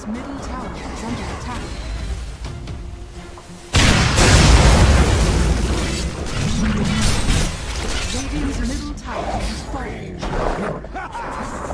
Dyer's middle tower is under attack. Radiant's middle tower is falling.